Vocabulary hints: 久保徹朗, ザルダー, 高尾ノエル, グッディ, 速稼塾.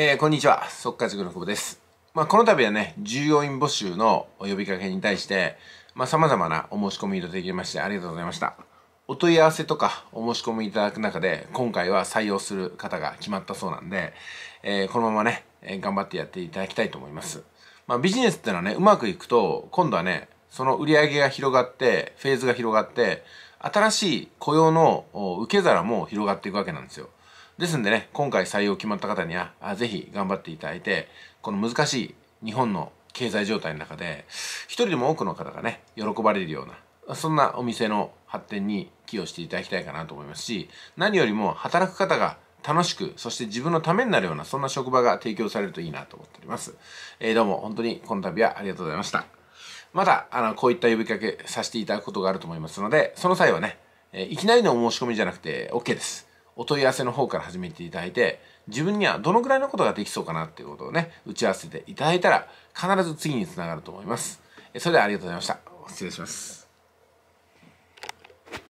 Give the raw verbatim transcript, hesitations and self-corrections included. えー、こんにちは、速稼塾の久保です。まあ、この度はね、従業員募集の呼びかけに対して、まあ、様々なお申し込みいただきましてありがとうございました。お問い合わせとかお申し込みいただく中で、今回は採用する方が決まったそうなんで、えー、このままね、頑張ってやっていただきたいと思います。まあ、ビジネスってのはね、うまくいくと、今度はね、その売り上げが広がって、フェーズが広がって、新しい雇用の受け皿も広がっていくわけなんですよ。ですんでね、今回採用決まった方には、ぜひ頑張っていただいて、この難しい日本の経済状態の中で、一人でも多くの方がね、喜ばれるような、そんなお店の発展に寄与していただきたいかなと思いますし、何よりも働く方が楽しく、そして自分のためになるような、そんな職場が提供されるといいなと思っております。えー、どうも本当にこの度はありがとうございました。また、あの、こういった呼びかけさせていただくことがあると思いますので、その際はね、いきなりのお申し込みじゃなくて OK です。お問い合わせの方から始めていただいて、自分にはどのくらいのことができそうかなっていうことをね、打ち合わせていただいたら、必ず次につながると思います。それではありがとうございました。失礼します。